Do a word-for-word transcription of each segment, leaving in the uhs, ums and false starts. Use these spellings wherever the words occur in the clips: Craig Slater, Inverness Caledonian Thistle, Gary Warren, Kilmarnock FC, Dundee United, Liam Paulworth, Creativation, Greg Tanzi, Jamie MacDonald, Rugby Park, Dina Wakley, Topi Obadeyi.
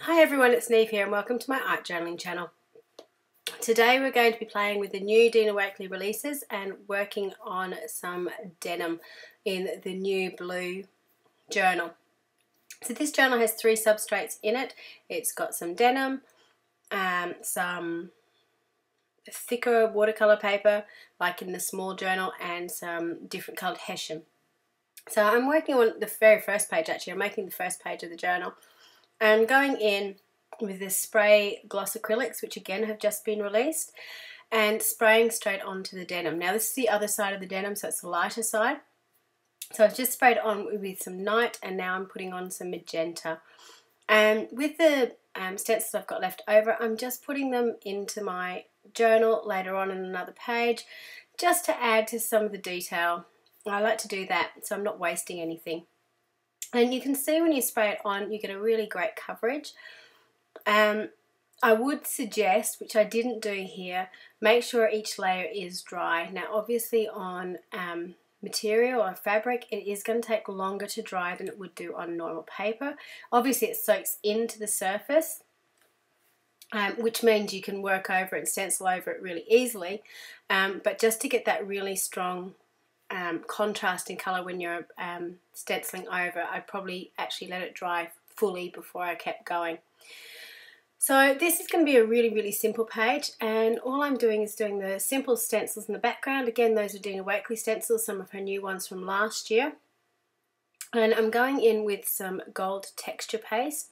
Hi everyone, it's Neve here and welcome to my art journaling channel. Today we're going to be playing with the new Dina Wakley releases and working on some denim in the new blue journal. So this journal has three substrates in it. It's got some denim, um, some thicker watercolour paper like in the small journal, and some different coloured hessian. So I'm working on the very first page actually, I'm making the first page of the journal. I'm going in with this spray gloss acrylics, which again have just been released, and spraying straight onto the denim. Now this is the other side of the denim, so it's the lighter side. So I've just sprayed on with some night, and now I'm putting on some magenta. And with the um, stencils I've got left over, I'm just putting them into my journal later on in another page, just to add to some of the detail. I like to do that so I'm not wasting anything. And you can see when you spray it on, you get a really great coverage. Um, I would suggest, which I didn't do here, make sure each layer is dry. Now obviously on um, material or fabric, it is going to take longer to dry than it would do on normal paper. Obviously it soaks into the surface, um, which means you can work over and stencil over it really easily. Um, but just to get that really strong Um, contrast in colour when you're um, stenciling over, I'd probably actually let it dry fully before I kept going. So this is going to be a really really simple page, and all I'm doing is doing the simple stencils in the background. Again, those are Dina Wakley stencils, some of her new ones from last year. And I'm going in with some gold texture paste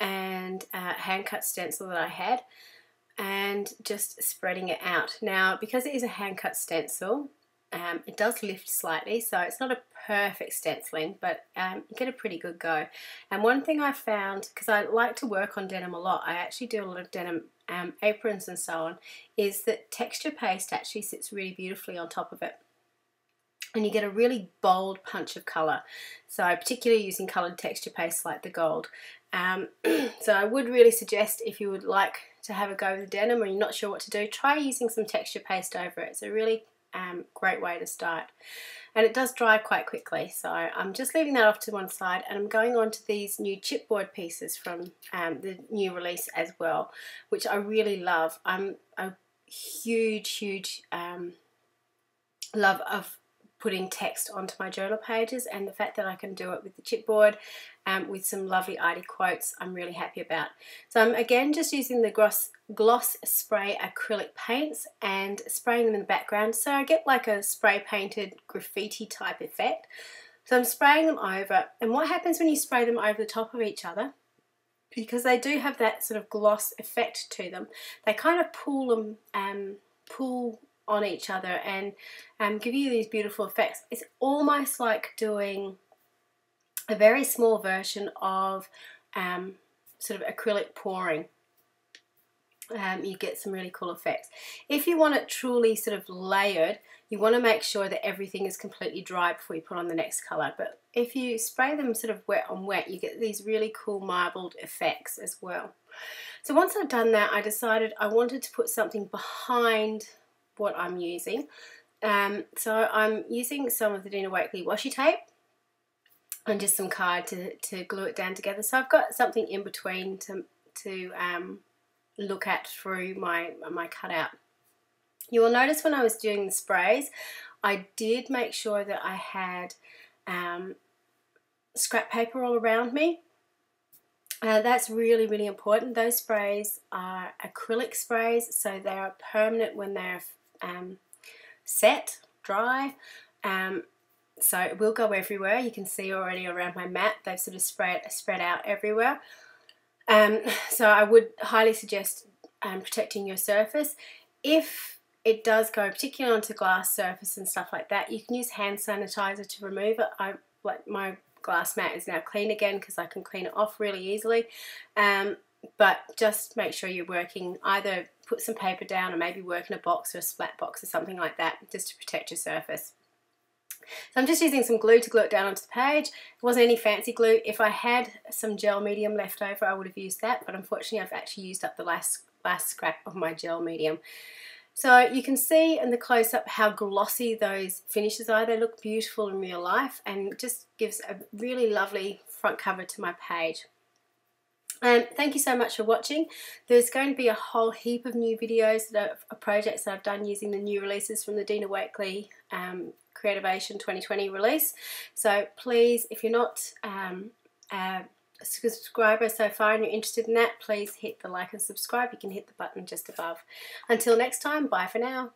and a hand cut stencil that I had, and just spreading it out. Now because it is a hand cut stencil, Um, it does lift slightly, so it's not a perfect stenciling, but um, you get a pretty good go. And one thing I found, because I like to work on denim a lot, I actually do a lot of denim um, aprons and so on, is that texture paste actually sits really beautifully on top of it. And you get a really bold punch of colour, so particularly using coloured texture paste like the gold. Um, so I would really suggest, if you would like to have a go with the denim or you're not sure what to do, try using some texture paste over it. It's a really Um, great way to start, and it does dry quite quickly, so I'm just leaving that off to one side, and I'm going on to these new chipboard pieces from um, the new release as well, which I really love. I'm a huge huge um, love of putting text onto my journal pages, and the fact that I can do it with the chipboard um, with some lovely arty quotes, I'm really happy about. So I'm again just using the gloss, gloss spray acrylic paints and spraying them in the background, so I get like a spray painted graffiti type effect. So I'm spraying them over, and what happens when you spray them over the top of each other, because they do have that sort of gloss effect to them, they kind of pull them, um, pull on each other and um, give you these beautiful effects. It's almost like doing a very small version of um, sort of acrylic pouring. Um, you get some really cool effects. If you want it truly sort of layered, you want to make sure that everything is completely dry before you put on the next colour, but if you spray them sort of wet on wet, you get these really cool marbled effects as well. So once I've done that, I decided I wanted to put something behind what I'm using. Um, so I'm using some of the Dina Wakley washi tape and just some card to, to glue it down together. So I've got something in between to, to um, look at through my, my cutout. You will notice when I was doing the sprays, I did make sure that I had um, scrap paper all around me. Uh, that's really really important. Those sprays are acrylic sprays, so they are permanent when they're Um, set, dry, um, so it will go everywhere. You can see already around my mat they've sort of spread, spread out everywhere. Um, so I would highly suggest um, protecting your surface. If it does go particularly onto glass surface and stuff like that, you can use hand sanitizer to remove it. I, like my glass mat is now clean again because I can clean it off really easily, um, but just make sure you're working either put some paper down or maybe work in a box or a splat box or something like that, just to protect your surface. So I'm just using some glue to glue it down onto the page. It wasn't any fancy glue. If I had some gel medium left over, I would have used that, but unfortunately I've actually used up the last, last scrap of my gel medium. So you can see in the close-up how glossy those finishes are. They look beautiful in real life, and just gives a really lovely front cover to my page. Um, thank you so much for watching. There's going to be a whole heap of new videos that are projects that I've done using the new releases from the Dina Wakley um, Creativation twenty twenty release. So please, if you're not um, a subscriber so far and you're interested in that, please hit the like and subscribe. You can hit the button just above. Until next time, bye for now.